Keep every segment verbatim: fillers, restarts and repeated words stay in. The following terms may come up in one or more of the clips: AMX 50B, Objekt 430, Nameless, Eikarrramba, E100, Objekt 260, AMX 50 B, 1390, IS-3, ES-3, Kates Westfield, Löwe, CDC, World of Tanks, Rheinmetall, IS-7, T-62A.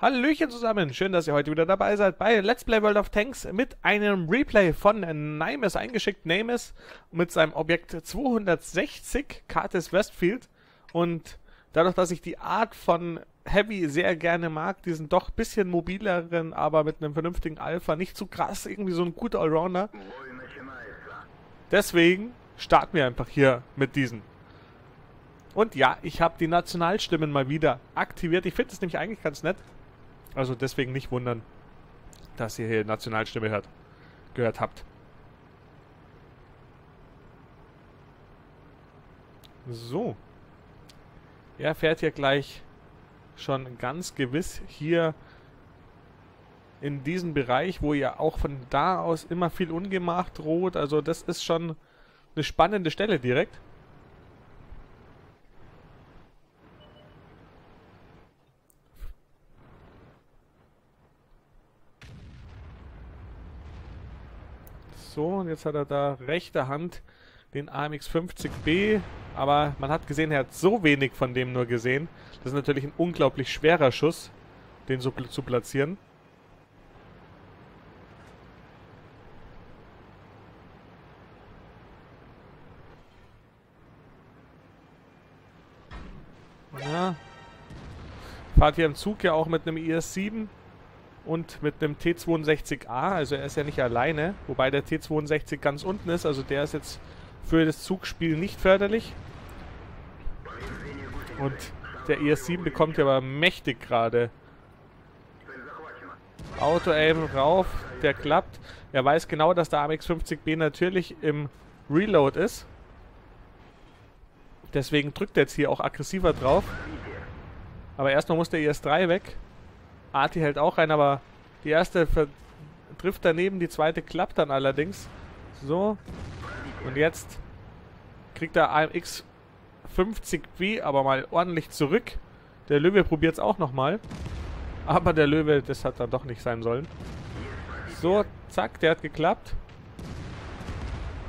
Hallöchen zusammen, schön, dass ihr heute wieder dabei seid bei Let's Play World of Tanks mit einem Replay von Nameless, eingeschickt Nameless mit seinem Objekt zweihundertsechzig, Kates Westfield. Und dadurch, dass ich die Art von Heavy sehr gerne mag, diesen doch bisschen mobileren, aber mit einem vernünftigen Alpha, nicht zu krass, irgendwie so ein guter Allrounder. Deswegen starten wir einfach hier mit diesen. Und ja, ich habe die Nationalstimmen mal wieder aktiviert. Ich finde es nämlich eigentlich ganz nett. Also deswegen nicht wundern, dass ihr hier Nationalstimme hört, gehört habt. So. Er fährt hier gleich schon ganz gewiss hier in diesen Bereich, wo ja auch von da aus immer viel Ungemach droht. Also das ist schon eine spannende Stelle direkt. So, und jetzt hat er da rechter Hand den A M X fünfzig B, aber man hat gesehen, er hat so wenig von dem nur gesehen. Das ist natürlich ein unglaublich schwerer Schuss, den so zu platzieren. Ja. Fahrt hier im Zug ja auch mit einem I S sieben. Und mit einem T zweiundsechzig A, also er ist ja nicht alleine, wobei der T zweiundsechzig ganz unten ist, also der ist jetzt für das Zugspiel nicht förderlich. Und der I S sieben bekommt ja aber mächtig gerade. Auto-Aim rauf, der klappt. Er weiß genau, dass der A M X fünfzig B natürlich im Reload ist. Deswegen drückt er jetzt hier auch aggressiver drauf. Aber erstmal muss der I S drei weg. Arti hält auch rein, aber die erste trifft daneben, die zweite klappt dann allerdings. So. Und jetzt kriegt der A M X fünfzig B aber mal ordentlich zurück. Der Löwe probiert es auch nochmal. Aber der Löwe, das hat dann doch nicht sein sollen. So, zack, der hat geklappt.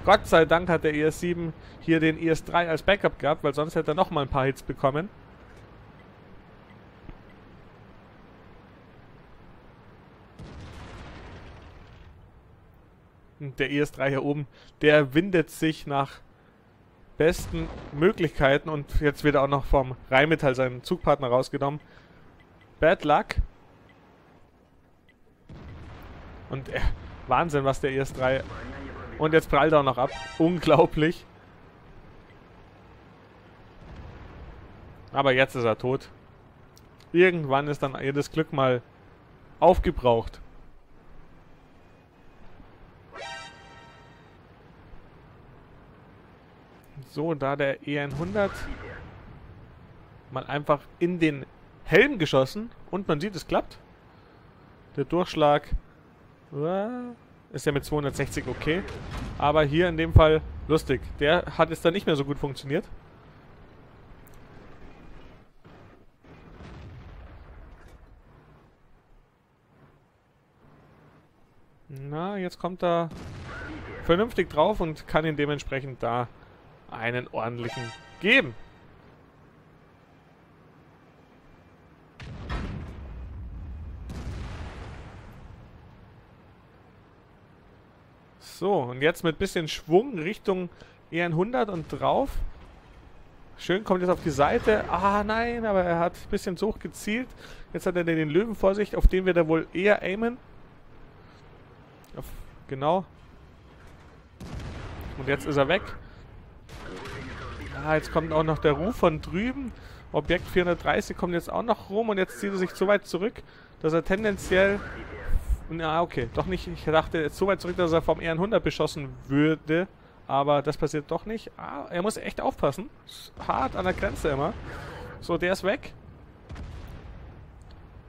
Gott sei Dank hat der I S sieben hier den I S drei als Backup gehabt, weil sonst hätte er nochmal ein paar Hits bekommen. Der E S drei hier oben, der windet sich nach besten Möglichkeiten und jetzt wird er auch noch vom Rheinmetall seinen Zugpartner rausgenommen. Bad luck. Und äh, Wahnsinn, was der E S drei... Und jetzt prallt er auch noch ab. Unglaublich. Aber jetzt ist er tot. Irgendwann ist dann jedes Glück mal aufgebraucht. So, da der E hundert mal einfach in den Helm geschossen und man sieht, es klappt. Der Durchschlag ist ja mit zweihundertsechzig okay, aber hier in dem Fall lustig. Der hat jetzt dann nicht mehr so gut funktioniert. Na, jetzt kommt er vernünftig drauf und kann ihn dementsprechend da einen ordentlichen geben. So, und jetzt mit bisschen Schwung Richtung E hundert und drauf. Schön, kommt jetzt auf die Seite. Ah nein, aber er hat ein bisschen zu hoch gezielt. Jetzt hat er den Löwen vor sich, auf den wir da wohl eher aimen. Auf, genau. Und jetzt ist er weg. Ah, jetzt kommt auch noch der Ruf von drüben. Objekt vierhundertdreißig kommt jetzt auch noch rum und jetzt zieht er sich so weit zurück, dass er tendenziell... Na, okay, doch nicht. Ich dachte, jetzt so weit zurück, dass er vom E hundert beschossen würde, aber das passiert doch nicht. Ah, er muss echt aufpassen. Hart an der Grenze immer. So, der ist weg.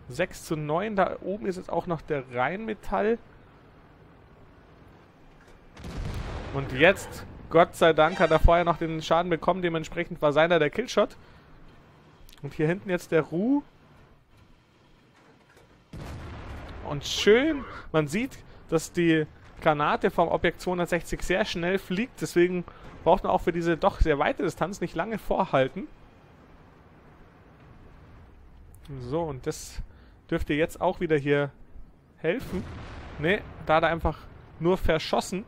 sechs zu neun. Da oben ist jetzt auch noch der Rheinmetall. Und jetzt... Gott sei Dank hat er vorher noch den Schaden bekommen, dementsprechend war seiner der Killshot. Und hier hinten jetzt der Ruh. Und schön, man sieht, dass die Granate vom Objekt zweihundertsechzig sehr schnell fliegt, deswegen braucht man auch für diese doch sehr weite Distanz nicht lange vorhalten. So, und das Dürfte jetzt auch wieder hier helfen. Ne, da hat er einfach nur verschossen.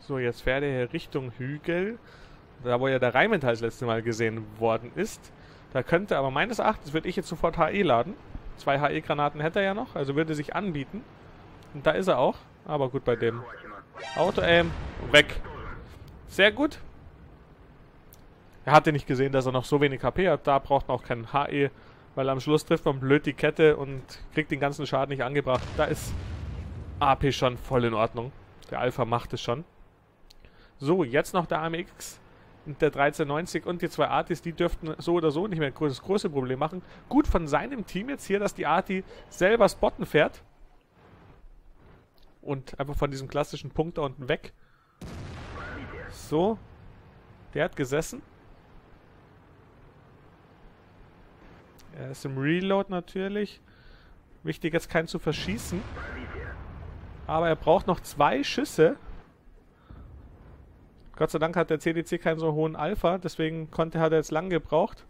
So, jetzt fährt er hier Richtung Hügel, da wo ja der Rheinmetall das letzte Mal gesehen worden ist. Da könnte aber meines Erachtens, würde ich jetzt sofort H E laden. Zwei H E-Granaten hätte er ja noch, also würde sich anbieten. Und da ist er auch, aber gut bei dem Auto-Aim, weg. Sehr gut. Er hatte nicht gesehen, dass er noch so wenig H P hat, da braucht man auch keinen H E, weil am Schluss trifft man blöd die Kette und kriegt den ganzen Schaden nicht angebracht. Da ist A P schon voll in Ordnung, der Alpha macht es schon. So, jetzt noch der A M X und der dreizehn neunzig und die zwei Artis, die dürften so oder so nicht mehr das große Problem machen. Gut von seinem Team jetzt hier, dass die Arti selber spotten fährt. Und einfach von diesem klassischen Punkt da unten weg. So, der hat gesessen. Er ist im Reload natürlich. Wichtig jetzt keinen zu verschießen. Aber er braucht noch zwei Schüsse. Gott sei Dank hat der C D C keinen so hohen Alpha, deswegen konnte hat er jetzt lang gebraucht.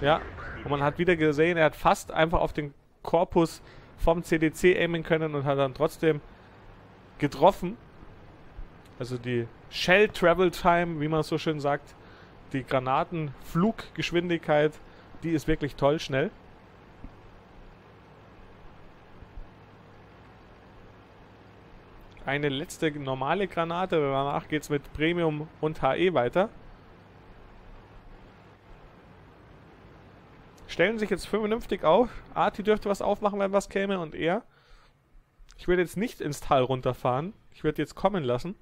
Ja, und man hat wieder gesehen, er hat fast einfach auf den Korpus vom C D C aimen können und hat dann trotzdem getroffen. Also die Shell Travel Time, wie man so schön sagt, die Granatenfluggeschwindigkeit, die ist wirklich toll schnell. Eine letzte normale Granate, danach geht es mit Premium und H E weiter. Stellen sich jetzt vernünftig auf. Arti dürfte was aufmachen, wenn was käme und er. Ich würde jetzt nicht ins Tal runterfahren. Ich würde jetzt kommen lassen.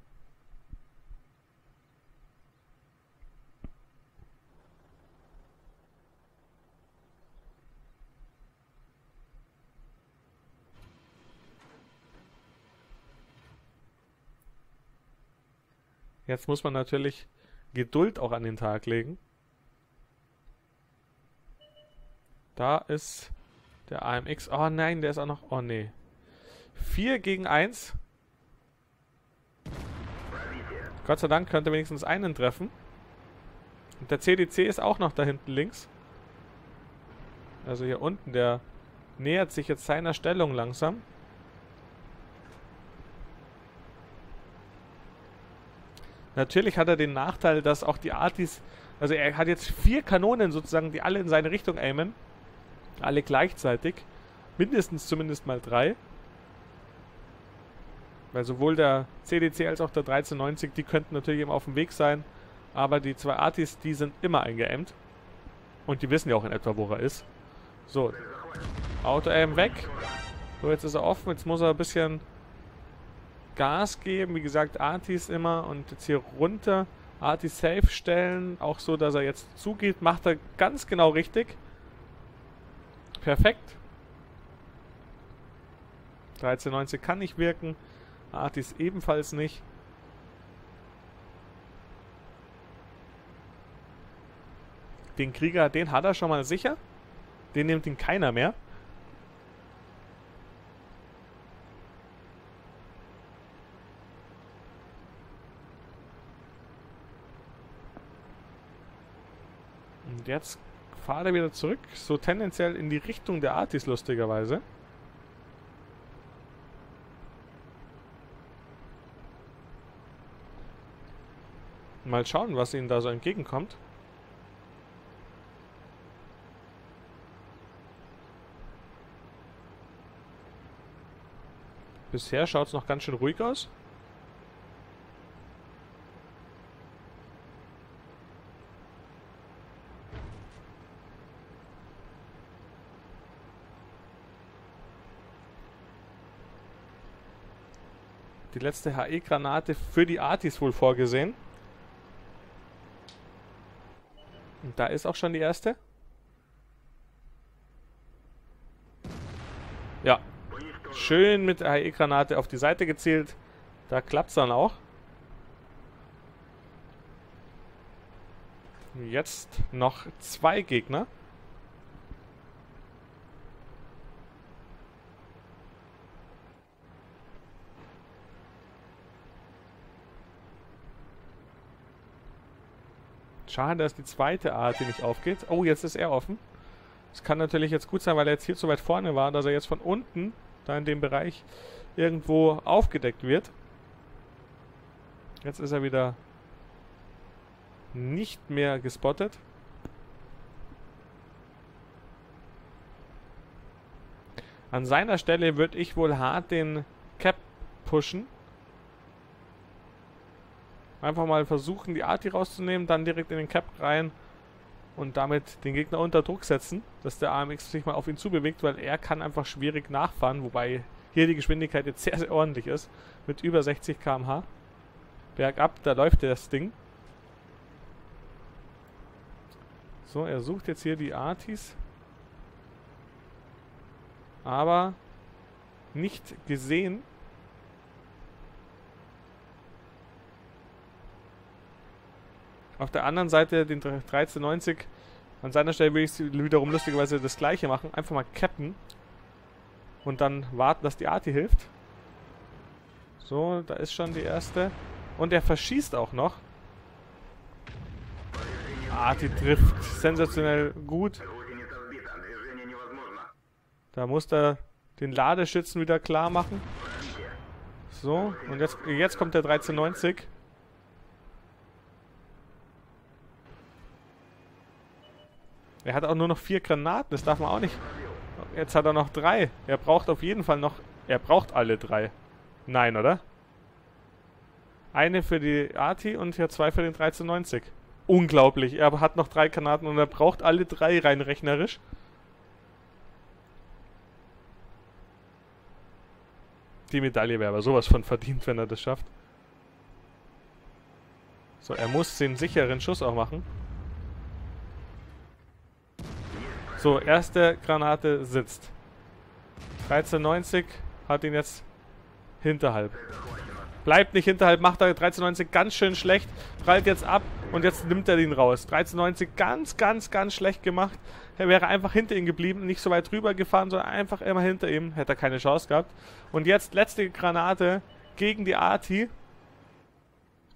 Jetzt muss man natürlich Geduld auch an den Tag legen. Da ist der A M X. Oh nein, der ist auch noch... Oh nee. vier gegen eins. Gott sei Dank könnte wenigstens einen treffen. Und der C D C ist auch noch da hinten links. Also hier unten, der nähert sich jetzt seiner Stellung langsam. Natürlich hat er den Nachteil, dass auch die Artis, also er hat jetzt vier Kanonen sozusagen, die alle in seine Richtung aimen. Alle gleichzeitig. Mindestens zumindest mal drei. Weil sowohl der C D C als auch der dreizehn neunzig, die könnten natürlich eben auf dem Weg sein. Aber die zwei Artis, die sind immer eingeaimt. Und die wissen ja auch in etwa, wo er ist. So, Auto-Aim weg. So, jetzt ist er offen, jetzt muss er ein bisschen... Gas geben, wie gesagt, Artis immer und jetzt hier runter, Artis safe stellen, auch so, dass er jetzt zugeht, macht er ganz genau richtig. Perfekt. dreizehn neunzig kann nicht wirken, Artis ebenfalls nicht. Den Krieger, den hat er schon mal sicher, den nimmt ihn keiner mehr. Jetzt fahrt er wieder zurück, so tendenziell in die Richtung der Artis, lustigerweise. Mal schauen, was ihnen da so entgegenkommt. Bisher schaut es noch ganz schön ruhig aus. Die letzte H E-Granate für die Artis wohl vorgesehen. Und da ist auch schon die erste. Ja, schön mit der H E-Granate auf die Seite gezielt. Da klappt es dann auch. Jetzt noch zwei Gegner. Schade, dass die zweite Art hier nicht aufgeht. Oh, jetzt ist er offen. Das kann natürlich jetzt gut sein, weil er jetzt hier zu weit vorne war, dass er jetzt von unten, da in dem Bereich, irgendwo aufgedeckt wird. Jetzt ist er wieder nicht mehr gespottet. An seiner Stelle würde ich wohl hart den Cap pushen. Einfach mal versuchen, die Arti rauszunehmen, dann direkt in den Cap rein und damit den Gegner unter Druck setzen, dass der A M X sich mal auf ihn zubewegt, weil er kann einfach schwierig nachfahren, wobei hier die Geschwindigkeit jetzt sehr, sehr ordentlich ist, mit über sechzig Kilometer pro Stunde. Bergab, da läuft das Ding. So, er sucht jetzt hier die Artis. Aber nicht gesehen. Auf der anderen Seite den dreizehn neunzig. An seiner Stelle will ich wiederum lustigerweise das gleiche machen. Einfach mal cappen. Und dann warten, dass die Arti hilft. So, da ist schon die erste. Und er verschießt auch noch. Arti trifft sensationell gut. Da muss er den Ladeschützen wieder klar machen. So, und jetzt, jetzt kommt der dreizehn neunzig. Er hat auch nur noch vier Granaten, das darf man auch nicht. Jetzt hat er noch drei. Er braucht auf jeden Fall noch... Er braucht alle drei. Nein, oder? Eine für die Arti und hier zwei für den dreizehn neunzig. Unglaublich, er hat noch drei Granaten und er braucht alle drei rein rechnerisch. Die Medaille wäre aber sowas von verdient, wenn er das schafft. So, er muss den sicheren Schuss auch machen. So, erste Granate sitzt. dreizehn neunzig hat ihn jetzt hinterhalb. Bleibt nicht hinterhalb, macht er dreizehn neunzig ganz schön schlecht. Prallt jetzt ab und jetzt nimmt er den raus. dreizehn neunzig ganz, ganz, ganz schlecht gemacht. Er wäre einfach hinter ihm geblieben, nicht so weit rüber gefahren, sondern einfach immer hinter ihm. Hätte er keine Chance gehabt. Und jetzt letzte Granate gegen die Arti.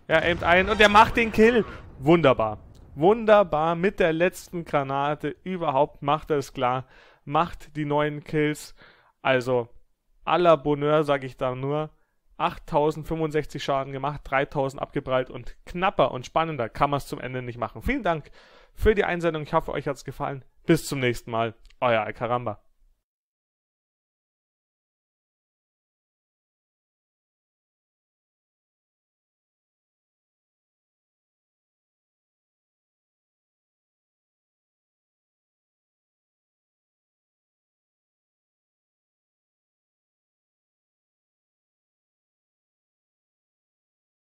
Er aimt ein und er macht den Kill. Wunderbar. Wunderbar. Mit der letzten Granate überhaupt macht er es klar. Macht die neuen Kills. Also, à la Bonheur, sage ich da nur. achttausendfünfundsechzig Schaden gemacht, dreitausend abgeprallt und knapper und spannender kann man es zum Ende nicht machen. Vielen Dank für die Einsendung. Ich hoffe, euch hat es gefallen. Bis zum nächsten Mal. Euer Eikarrramba.